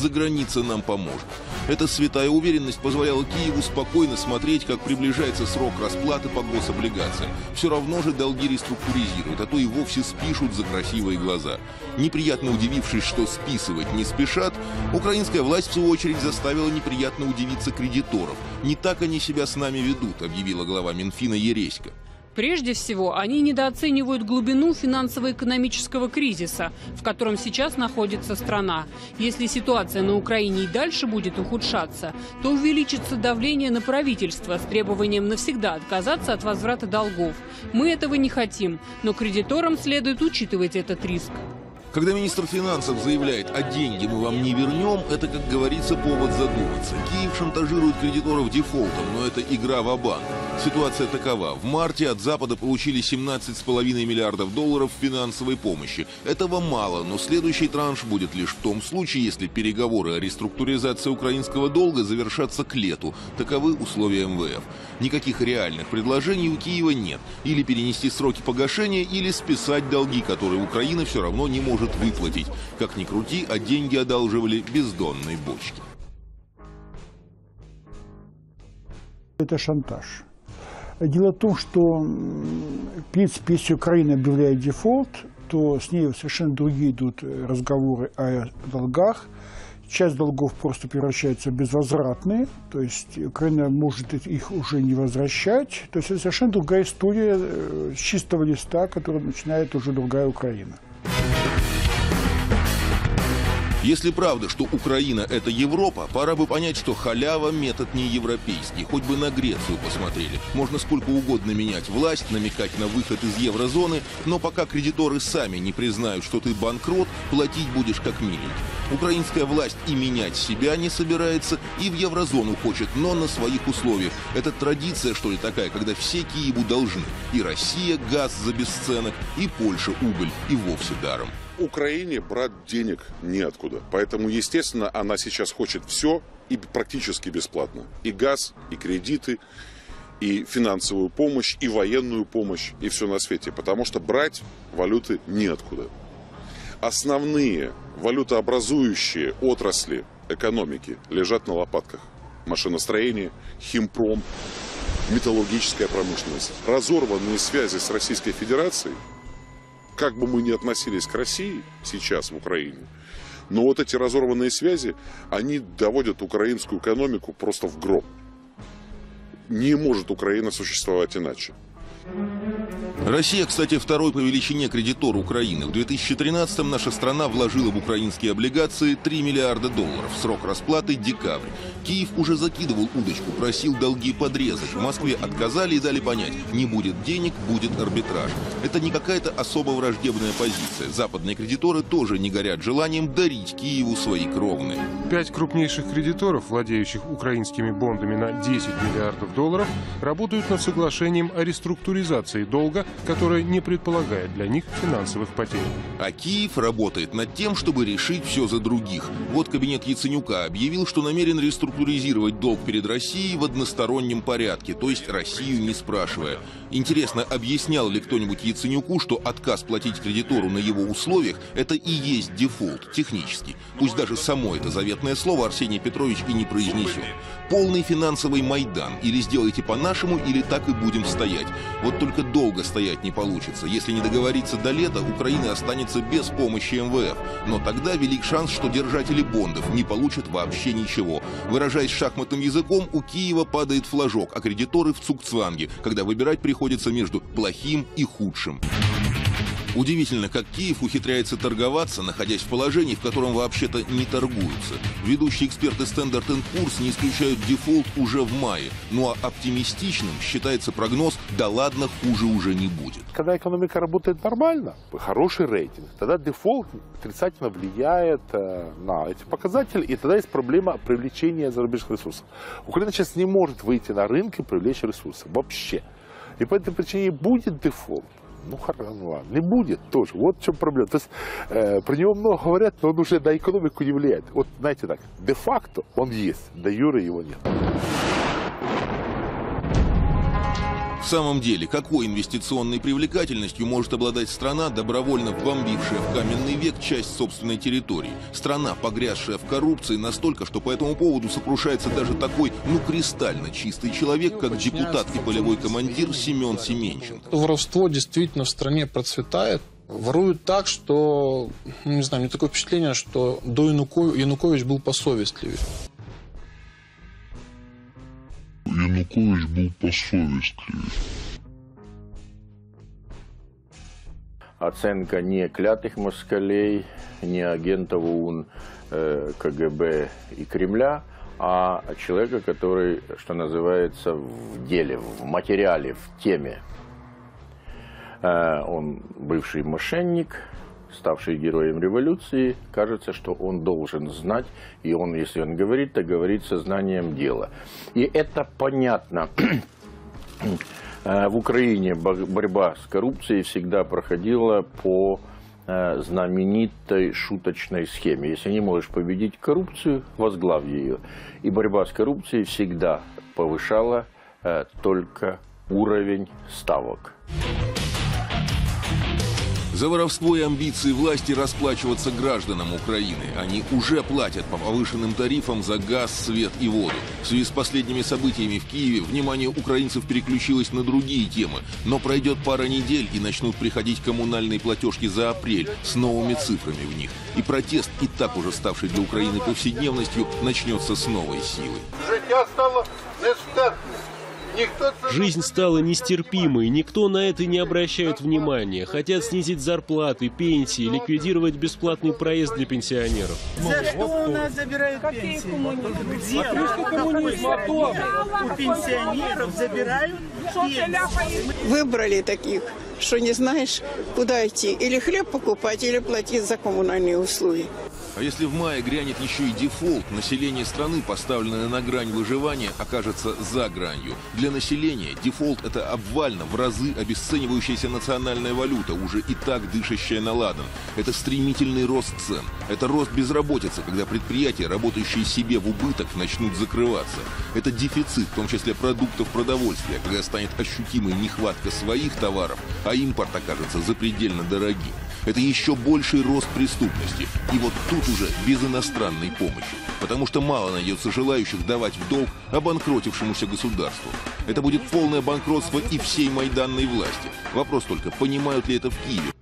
заграница нам поможет. Эта святая уверенность позволяла Киеву спокойно смотреть, как приближается срок расплаты по гособлигациям. Все равно же долги реструктуризируют, а то и вовсе спишут за красивые глаза. Неприятно удивившись, что списывать не спешат, украинская власть в свою очередь заставила неприятно удивиться кредиторов. «Не так они себя с нами ведут», — объявила глава Минфина Еренская. Прежде всего, они недооценивают глубину финансово-экономического кризиса, в котором сейчас находится страна. Если ситуация на Украине и дальше будет ухудшаться, то увеличится давление на правительство с требованием навсегда отказаться от возврата долгов. Мы этого не хотим, но кредиторам следует учитывать этот риск. Когда министр финансов заявляет, а деньги мы вам не вернем, это, как говорится, повод задуматься. Киев шантажирует кредиторов дефолтом, но это игра ва-банк. Ситуация такова. В марте от Запада получили 17,5 миллиардов долларов финансовой помощи. Этого мало, но следующий транш будет лишь в том случае, если переговоры о реструктуризации украинского долга завершатся к лету. Таковы условия МВФ. Никаких реальных предложений у Киева нет. Или перенести сроки погашения, или списать долги, которые Украина все равно не может выплатить. Как ни крути, а деньги одалживали бездонной бочки. Это шантаж. Дело в том, что если Украина объявляет дефолт, то с ней совершенно другие идут разговоры о долгах. Часть долгов просто превращается в безвозвратные, то есть Украина может их уже не возвращать. То есть это совершенно другая история с чистого листа, которую начинает уже другая Украина. Если правда, что Украина – это Европа, пора бы понять, что халява – метод не европейский. Хоть бы на Грецию посмотрели. Можно сколько угодно менять власть, намекать на выход из еврозоны, но пока кредиторы сами не признают, что ты банкрот, платить будешь как миленький. Украинская власть и менять себя не собирается, и в еврозону хочет, но на своих условиях. Это традиция, что ли, такая, когда все Киеву должны. И Россия – газ за бесценок, и Польша – уголь, и вовсе даром. Украине брать денег неоткуда. Поэтому, естественно, она сейчас хочет все и практически бесплатно. И газ, и кредиты, и финансовую помощь, и военную помощь, и все на свете. Потому что брать валюты неоткуда. Основные валютообразующие отрасли экономики лежат на лопатках. Машиностроение, химпром, металлургическая промышленность. Разорванные связи с Российской Федерацией. Как бы мы ни относились к России сейчас в Украине, но вот эти разорванные связи, они доводят украинскую экономику просто в гроб. Не может Украина существовать иначе. Россия, кстати, второй по величине кредитор Украины. В 2013-м наша страна вложила в украинские облигации 3 миллиарда долларов. Срок расплаты – декабрь. Киев уже закидывал удочку, просил долги подрезать. В Москве отказали и дали понять – не будет денег, будет арбитраж. Это не какая-то особо враждебная позиция. Западные кредиторы тоже не горят желанием дарить Киеву свои кровные. 5 крупнейших кредиторов, владеющих украинскими бондами на 10 миллиардов долларов, работают над соглашением о реструктуризации долга, которая не предполагает для них финансовых потерь. А Киев работает над тем, чтобы решить все за других. Вот кабинет Яценюка объявил, что намерен реструктуризировать долг перед Россией в одностороннем порядке, то есть Россию не спрашивая. Интересно, объяснял ли кто-нибудь Яценюку, что отказ платить кредитору на его условиях – это и есть дефолт, технически. Пусть даже само это заветное слово Арсений Петрович и не произнесет. Полный финансовый майдан. Или сделайте по-нашему, или так и будем стоять. Вот только долго стоять не получится. Если не договориться до лета, Украина останется без помощи МВФ. Но тогда велик шанс, что держатели бондов не получат вообще ничего. Выражаясь шахматным языком, у Киева падает флажок, а кредиторы в цугцванге, когда выбирать приходится между плохим и худшим. Удивительно, как Киев ухитряется торговаться, находясь в положении, в котором вообще-то не торгуются. Ведущие эксперты Standard & Poor's не исключают дефолт уже в мае. Ну а оптимистичным считается прогноз «да ладно, хуже уже не будет». Когда экономика работает нормально, хороший рейтинг, тогда дефолт отрицательно влияет на эти показатели, и тогда есть проблема привлечения зарубежных ресурсов. Украина сейчас не может выйти на рынок и привлечь ресурсы вообще. И по этой причине будет дефолт. Ну, хорошо, ладно, не будет тоже. Вот в чем проблема. То есть про него много говорят, но он уже на экономику не влияет. Вот, знаете так, де-факто он есть, де-юре его нет. В самом деле, какой инвестиционной привлекательностью может обладать страна, добровольно вбомбившая в каменный век часть собственной территории? Страна, погрязшая в коррупции настолько, что по этому поводу сокрушается даже такой, кристально чистый человек, как депутат и полевой командир Семен Семенченко. Воровство действительно в стране процветает. Воруют так, что, не знаю, мне такое впечатление, что до Янукович был посовестливее. Янукович был посовестливее. Оценка не клятых москалей, не агентов ОУН, КГБ и Кремля, а человека, который, что называется, в деле, в материале, в теме. Он бывший мошенник, ставший героем революции, кажется, что он должен знать, и он, если он говорит, то говорит со знанием дела. И это понятно. В Украине борьба с коррупцией всегда проходила по знаменитой шуточной схеме. Если не можешь победить коррупцию, возглавь ее. И борьба с коррупцией всегда повышала только уровень ставок. За воровство и амбиции власти расплачиваться гражданам Украины. Они уже платят по повышенным тарифам за газ, свет и воду. В связи с последними событиями в Киеве внимание украинцев переключилось на другие темы. Но пройдет пара недель, и начнут приходить коммунальные платежки за апрель с новыми цифрами в них. И протест, и так уже ставший для Украины повседневностью, начнется с новой силы. Життя стало нестерпным. Жизнь стала нестерпимой, никто на это не обращает внимания. Хотят снизить зарплаты, пенсии, ликвидировать бесплатный проезд для пенсионеров. За что у нас забирают пенсии? Где? У пенсионеров забирают пенсии. Выбрали таких, что не знаешь, куда идти. Или хлеб покупать, или платить за коммунальные услуги. А если в мае грянет еще и дефолт, население страны, поставленное на грань выживания, окажется за гранью. Для населения дефолт – это обвально в разы обесценивающаяся национальная валюта, уже и так дышащая на ладан. Это стремительный рост цен. Это рост безработицы, когда предприятия, работающие себе в убыток, начнут закрываться. Это дефицит, в том числе продуктов продовольствия, когда станет ощутимой нехватка своих товаров, а импорт окажется запредельно дорогим. Это еще больший рост преступности. И вот тут уже без иностранной помощи. Потому что мало найдется желающих давать в долг обанкротившемуся государству. Это будет полное банкротство и всей майданной власти. Вопрос только, понимают ли это в Киеве.